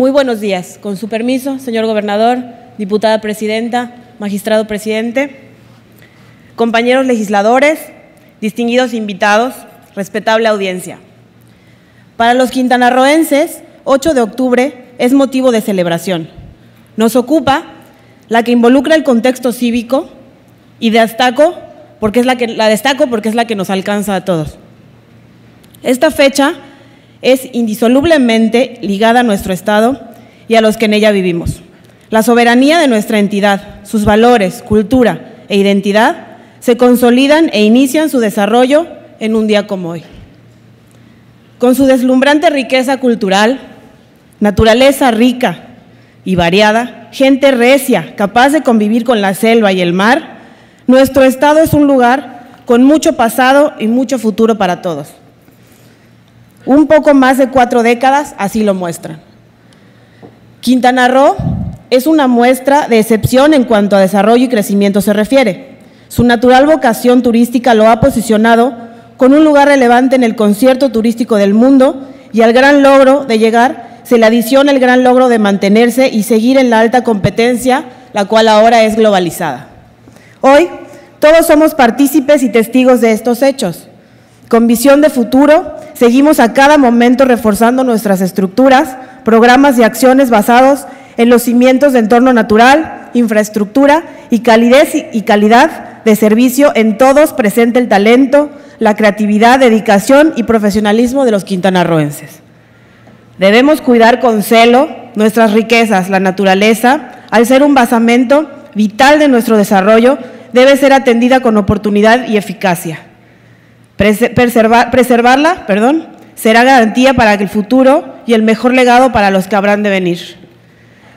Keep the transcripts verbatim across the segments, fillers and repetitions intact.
Muy buenos días. Con su permiso, señor gobernador, diputada presidenta, magistrado presidente, compañeros legisladores, distinguidos invitados, respetable audiencia. Para los quintanarroenses, ocho de octubre es motivo de celebración. Nos ocupa la que involucra el contexto cívico y destaco porque es la que la destaco porque es la que nos alcanza a todos. Esta fecha es indisolublemente ligada a nuestro Estado y a los que en ella vivimos. La soberanía de nuestra entidad, sus valores, cultura e identidad se consolidan e inician su desarrollo en un día como hoy. Con su deslumbrante riqueza cultural, naturaleza rica y variada, gente recia, capaz de convivir con la selva y el mar, nuestro Estado es un lugar con mucho pasado y mucho futuro para todos. Un poco más de cuatro décadas así lo muestran. Quintana Roo es una muestra de excepción en cuanto a desarrollo y crecimiento se refiere. Su natural vocación turística lo ha posicionado con un lugar relevante en el concierto turístico del mundo y al gran logro de llegar se le adiciona el gran logro de mantenerse y seguir en la alta competencia, la cual ahora es globalizada. Hoy, todos somos partícipes y testigos de estos hechos. Con visión de futuro, seguimos a cada momento reforzando nuestras estructuras, programas y acciones basados en los cimientos de entorno natural, infraestructura y calidez y calidad de servicio. En todos presente el talento, la creatividad, dedicación y profesionalismo de los quintanarroenses. Debemos cuidar con celo nuestras riquezas, la naturaleza, al ser un basamento vital de nuestro desarrollo, debe ser atendida con oportunidad y eficacia. Preservar, preservarla, perdón, será garantía para el futuro y el mejor legado para los que habrán de venir.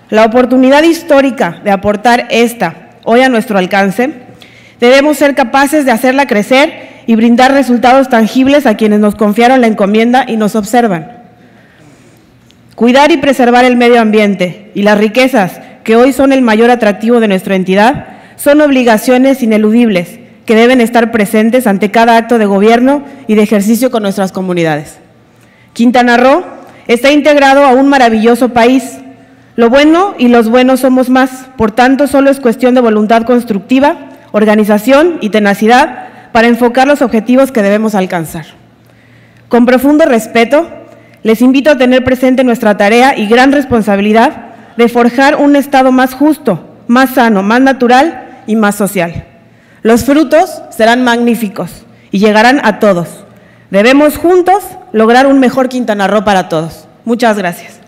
La oportunidad histórica de aportar esta hoy a nuestro alcance, debemos ser capaces de hacerla crecer y brindar resultados tangibles a quienes nos confiaron la encomienda y nos observan. Cuidar y preservar el medio ambiente y las riquezas que hoy son el mayor atractivo de nuestra entidad son obligaciones ineludibles que deben estar presentes ante cada acto de gobierno y de ejercicio con nuestras comunidades. Quintana Roo está integrado a un maravilloso país. Lo bueno y los buenos somos más, por tanto solo es cuestión de voluntad constructiva, organización y tenacidad para enfocar los objetivos que debemos alcanzar. Con profundo respeto, les invito a tener presente nuestra tarea y gran responsabilidad de forjar un Estado más justo, más sano, más natural y más social. Los frutos serán magníficos y llegarán a todos. Debemos juntos lograr un mejor Quintana Roo para todos. Muchas gracias.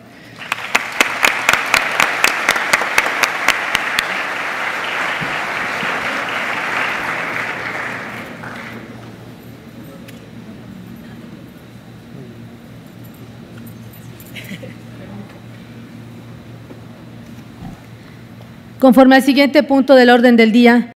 Conforme al siguiente punto del orden del día,